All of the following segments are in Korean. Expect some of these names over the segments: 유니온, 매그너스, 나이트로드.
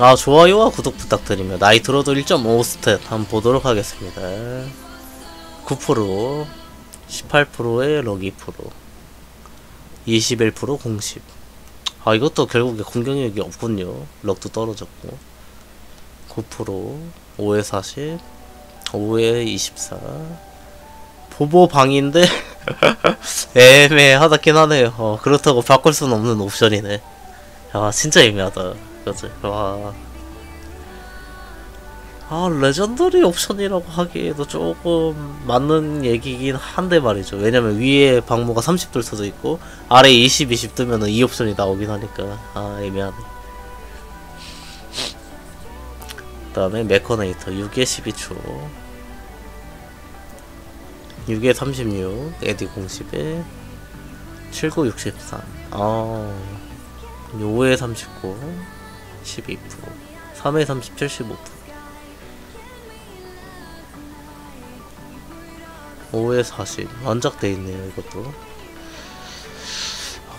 아, 좋아요와 구독 부탁드리며 나이트로드 1.5 스탯 한번 보도록 하겠습니다. 9% 18%에 러기 프로 21% 공십. 아, 이것도 결국에 공격력이 없군요. 럭도 떨어졌고. 9% 5에 40 5에 24 보보방인데 애매하다긴 하네요. 그렇다고 바꿀 수는 없는 옵션이네. 아, 진짜 애매하다. 그치? 와. 아, 레전더리 옵션이라고 하기에도 조금 맞는 얘기긴 한데 말이죠. 왜냐면 위에 방모가 30돌 써져 있고 아래 20, 20 뜨면은 이 옵션이 나오긴 하니까. 아, 애매하네. 그 다음에 메커네이터 6에 12초 6에 36 에디 공십에 7고 63 5에 39 12% 3에 37 15% 5에 40 완작돼있네요. 이것도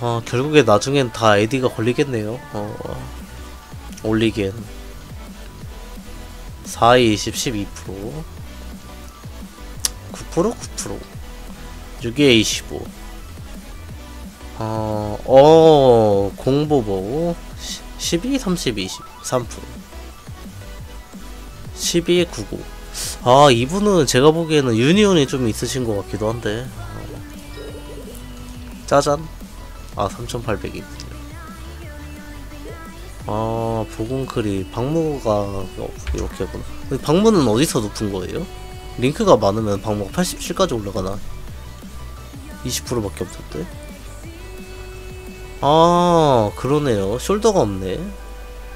아, 결국에 나중엔 다 에디가 걸리겠네요. 올리기엔 4에 20 12% 9% 9% 6에 25 공보보 12, 30, 20 3% 12, 95. 아, 이분은 제가 보기에는 유니온이 좀 있으신 것 같기도 한데. 짜잔. 아, 3800이 아, 보공클이 방모가 이렇게구나. 방모는 어디서 높은 거예요? 링크가 많으면 방모가 87까지 올라가나? 20%밖에 없었대? 아, 그러네요. 숄더가 없네.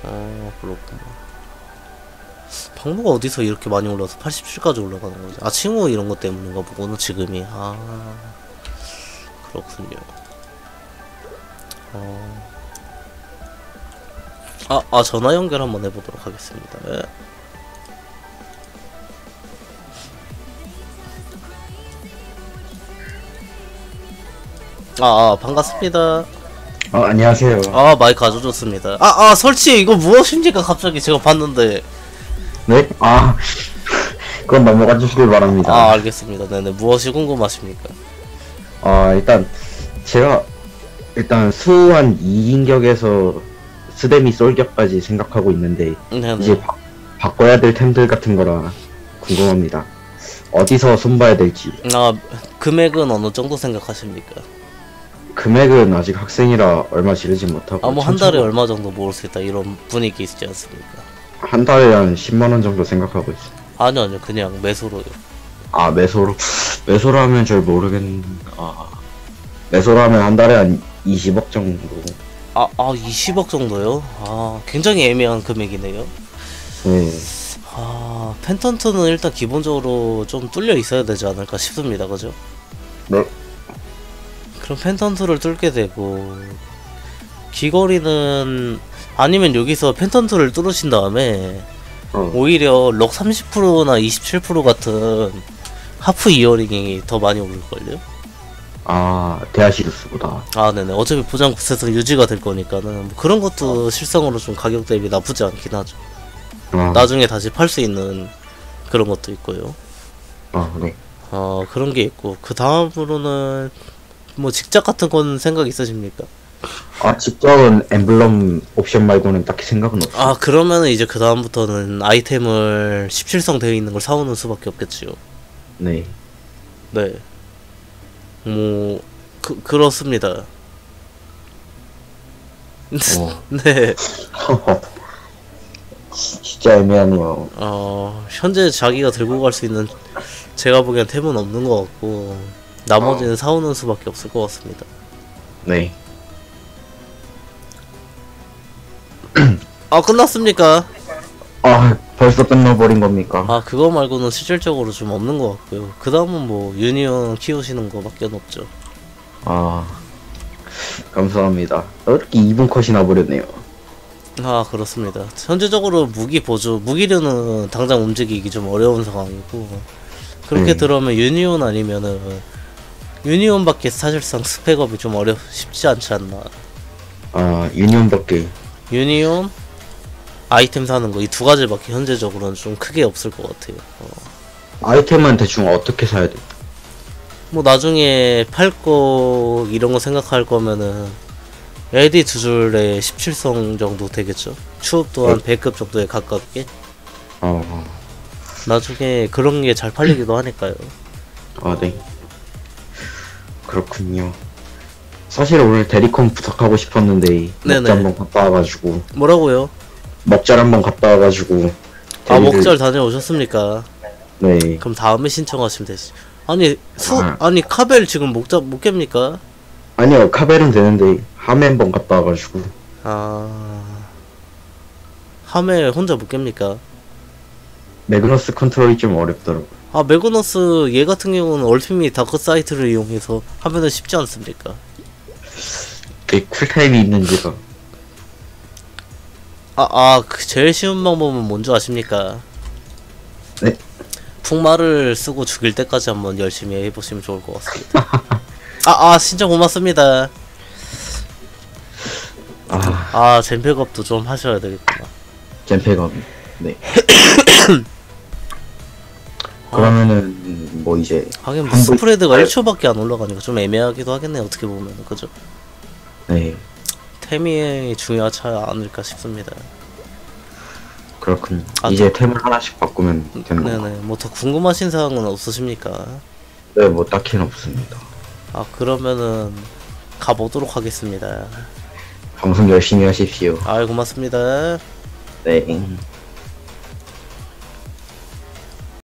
아, 그렇구나. 방모가 어디서 이렇게 많이 올라서 87까지 올라가는 거지? 아, 칭호 이런 것 때문인가 보구나, 지금이. 아, 그렇군요. 전화 연결 한번 해보도록 하겠습니다. 네. 반갑습니다. 안녕하세요. 아, 마이크 가져줬습니다. 설치 이거 무엇입니까? 갑자기 제가 봤는데. 네? 그건 넘어가 주시길 바랍니다. 알겠습니다. 네네, 무엇이 궁금하십니까? 일단 제가 수호한 2인격에서 스데미 솔격까지 생각하고 있는데 네네. 이제 바꿔야 될 템들 같은 거라 궁금합니다. 어디서 손봐야 될지. 금액은 어느 정도 생각하십니까? 금액은 아직 학생이라 얼마 지르지 못하고 뭐 한 달에 얼마 정도 모을 수 있다 이런 분위기 있지 않습니까? 한 달에 한 10만원 정도 생각하고 있어. 아니요 그냥 매소로요. 매소로 하면 잘 모르겠는데 매소로 하면 한 달에 한 20억 정도. 20억 정도요? 굉장히 애매한 금액이네요. 네. 펜턴트는 일단 기본적으로 좀 뚫려 있어야 되지 않을까 싶습니다. 그죠? 네. 그럼 펜턴트를 뚫게 되고 귀걸이는 아니면 여기서 펜턴트를 뚫으신 다음에 오히려 럭 30%나 27% 같은 하프 이어링이 더 많이 오를걸요? 대아시루스보다. 네네. 어차피 보장 9세에서 유지가 될 거니까는 뭐 그런 것도 실성으로 좀 가격 대비 나쁘지 않긴 하죠. 나중에 다시 팔 수 있는 그런 것도 있고요. 네. 그런 게 있고 그 다음으로는 뭐 직작 같은 건 생각 있으십니까? 직작은 엠블럼 옵션 말고는 딱히 생각은 없어요. 그러면은 이제 그 다음부터는 아이템을 17성 되어 있는 걸 사오는 수밖에 없겠지요. 네. 네. 뭐 그렇습니다. 네. 진짜 애매하네요. 현재 자기가 들고 갈 수 있는 제가 보기엔 템은 없는 것 같고 나머지는 사오는 수밖에 없을 것 같습니다. 네. 끝났습니까? 벌써 끝나버린 겁니까? 그거 말고는 실질적으로 좀 없는 것 같고요. 그 다음은 뭐 유니온 키우시는 거 밖에 없죠. 감사합니다. 이렇게 2분 컷이 나버렸네요. 그렇습니다. 현재적으로 무기 보조, 무기류는 당장 움직이기 좀 어려운 상황이고 그렇게 들어오면 유니온 아니면은 유니온 밖에 사실상 스펙업이 좀 쉽지 않지 않나. 유니온 밖에. 유니온? 아이템 사는 거, 이 두 가지밖에 현재적으로는 좀 크게 없을 것 같아요. 아이템은 대충 어떻게 사야 돼? 뭐 나중에 팔 거 이런 거 생각할 거면은 LD 두 줄에 17성 정도 되겠죠. 추업 또한 100급 정도에 가깝게. 나중에 그런 게 잘 팔리기도 하니까요. 아, 네. 그렇군요. 사실 오늘 대리컴 부탁하고 싶었는데 먹자 한번 갔다 와가지고. 뭐라고요? 먹자를 한번 갔다 와가지고. 아, 먹자를 다녀오셨습니까? 네. 그럼 다음에 신청하시면 되지. 아니 아니 카벨 지금 목자 못 깹니까? 아니요, 카벨은 되는데 함에 한번 갔다 와가지고. 아, 함에 혼자 못 깹니까? 매그너스 컨트롤이 좀 어렵더라고. 아, 매그너스 얘 같은 경우는 얼핏미 다크 사이트를 이용해서 하면은 쉽지 않습니까? 되게 쿨타임이 있는지가. 그 제일 쉬운 방법은 뭔지 아십니까? 네. 풍마를 쓰고 죽일 때까지 한번 열심히 해보시면 좋을 것 같습니다. 신청 고맙습니다. 젠팩업도 좀 하셔야 되겠구나. 젠팩업. 네. 그러면은 뭐 이제 하긴 뭐 스프레드가 1초밖에 안 올라가니까 좀 애매하기도 하겠네요, 어떻게 보면. 그죠? 네. 템이 중요하지 않을까 싶습니다. 그렇군요. 이제 템을 하나씩 바꾸면 되는 거죠. 네네. 뭐 더 궁금하신 사항은 없으십니까? 네, 뭐 딱히는 없습니다. 그러면은 가보도록 하겠습니다. 방송 열심히 하십시오. 고맙습니다. 네.